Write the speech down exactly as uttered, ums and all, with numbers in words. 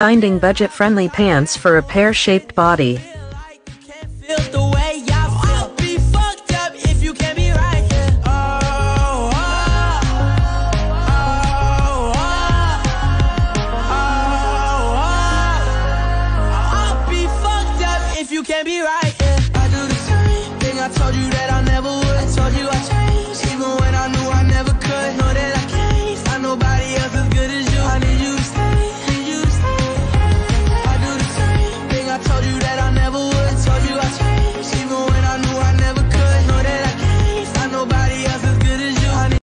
Finding budget-friendly pants for a pear-shaped body.